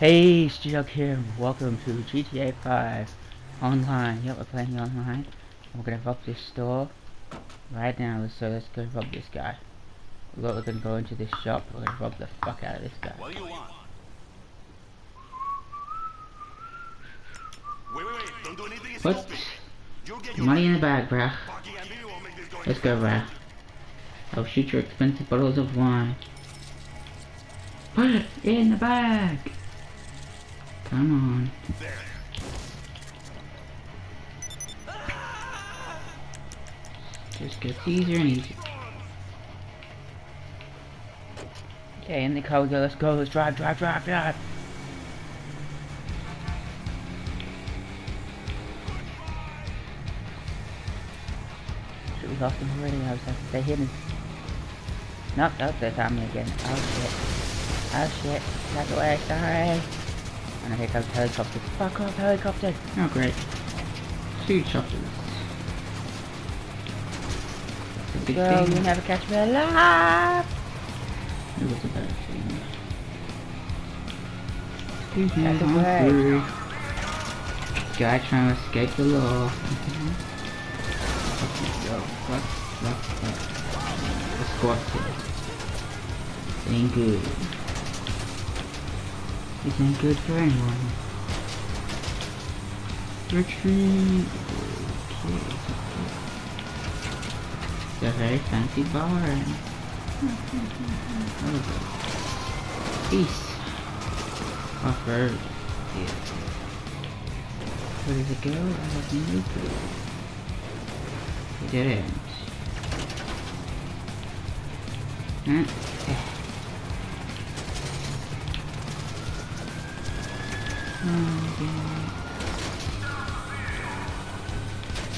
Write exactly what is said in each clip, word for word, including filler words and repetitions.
Hey, Stuck here, welcome to G T A five Online. Yep, we're playing online. We're gonna rob this store right now, so let's go rob this guy. Look, we're gonna go into this shop, we're gonna rob the fuck out of this guy. What do you want? Wait, wait, wait, don't do anything stupid. What? Money in the bag, bruh. Let's go, bruh. I'll shoot your expensive bottles of wine. Put it in the bag! Come on. Just gets easier and easier. Okay, in the car we go, let's go, let's drive, drive, drive, drive! Should we lost him already? I was like, they hit him. Nope, that's their time again. Oh shit. Oh shit. That's the way, sorry! And I think I was helicopter. Fuck off, helicopter! Oh great. Two chopters. That's a big Girl, thing. You never catch me alive! It was a bad thing. Excuse me, I'm through. Guy trying to escape the law. Fucking go. Fuck, fuck, fuck. The squad's here. Ain't good. This ain't good for anyone. Retreat. Okay. It's a very fancy bar. Oh, peace. Off-road. Yeah. Where did it go? I have no clue. It didn't. Huh? Yeah. Oh, God.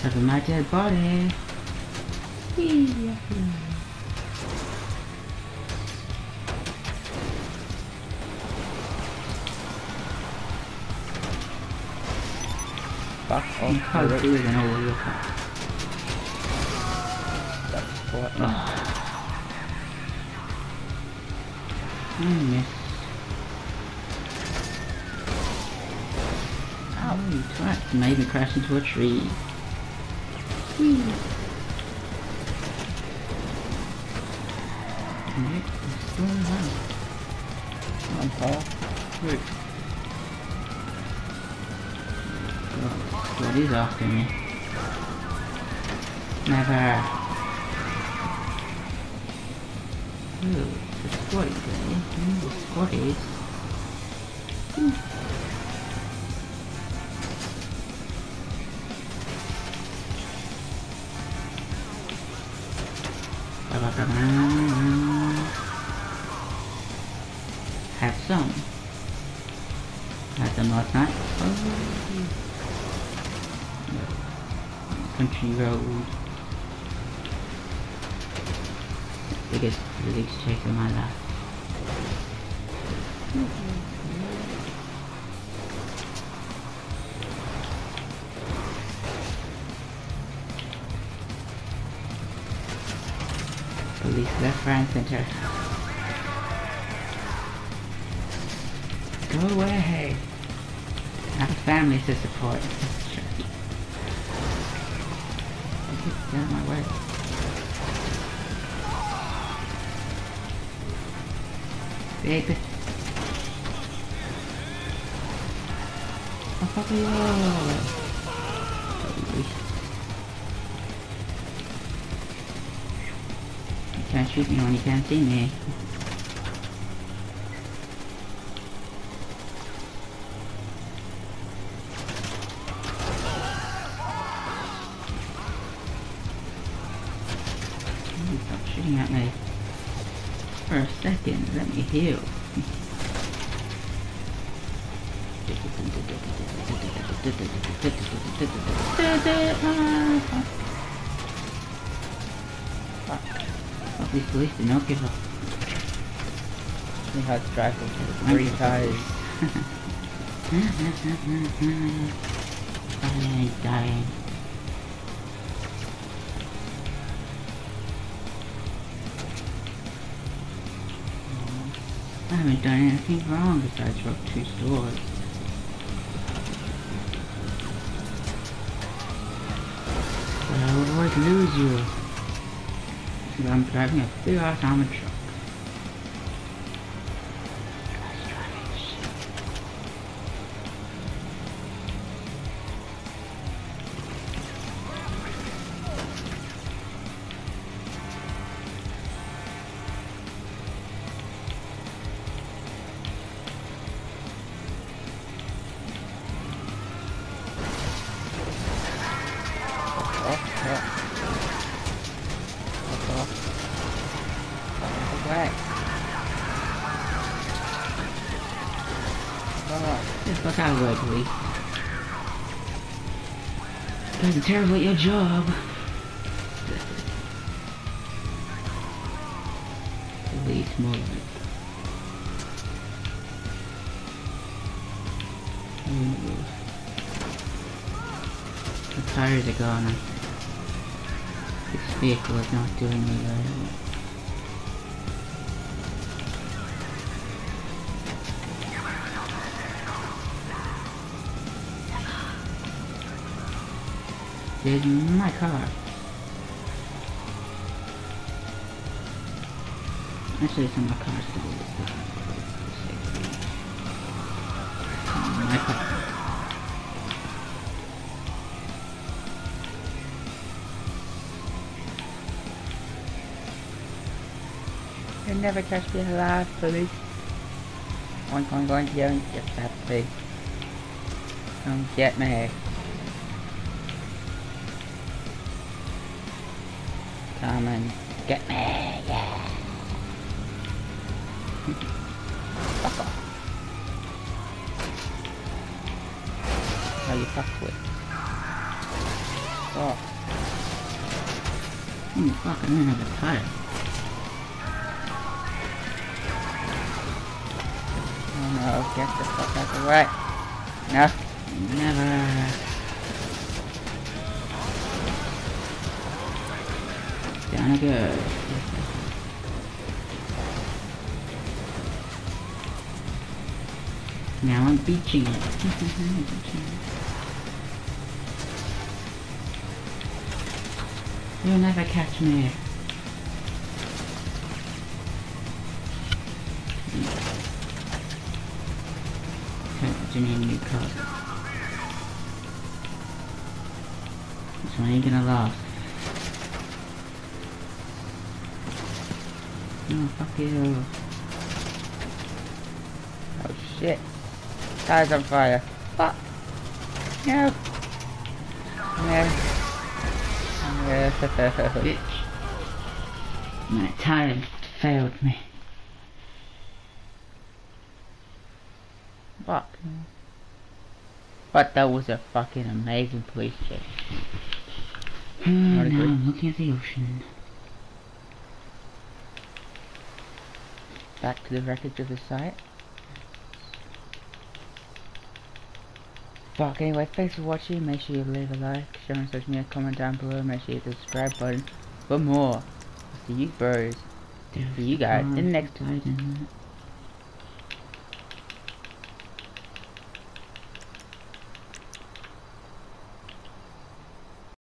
Cover my dead body. Yeah. Fuck off. I don't even know where you're from. That's what. Oh. I miss. Holy crap, made me crash into a tree. Whee! Nick, what's going on? Come on, Paul. Wait. God, he's after me. Never. Ooh, the squad is ready. Ooh, the squad is. Ooh. Have some. Had them last night. Oh. Country road. Biggest police chase of my life. Police left, right, and center. Go away! I have families to support. Sure. Get out of my way. Baby. Oh, fuck you! You can't shoot me when you can't see me. Stop shooting at me for a second, let me heal. Fuck. Fuck, these police do not give up. See how it's driving three tires. I ain't dying. I haven't done anything wrong besides rob two stores. But I would always lose you. Because I'm driving a big ass armored truck. Fuck out of the way, please. Doesn't terrible at your job. Police movement. The tires are gone. This vehicle is not doing me very well. There's my car. Actually, it's in my car still. My car. You'll never catch me alive, police. I'm going, going to go and get that thing. Come get me. Come and get me, yeah! Fuck off! Oh, you fucked with. Fuck. Hmm, fuck, I don't have a tire. Oh no, get the fuck out of the way! No, never! Down good. Now I'm beaching it. You'll never catch me. Do you need a new car? This one ain't gonna last. Oh, fuck you. Oh shit. Tire's on fire. Fuck. No. No. No. Bitch. My tire failed me. Fuck. But that was a fucking amazing police chase. Hmm, now agree? I'm looking at the ocean. Back to the wreckage of the site. Fuck, anyway, thanks for watching. Make sure you leave a like, share on social media, comment down below. Make sure you hit the subscribe button for more. See you bros. See you guys in the next time.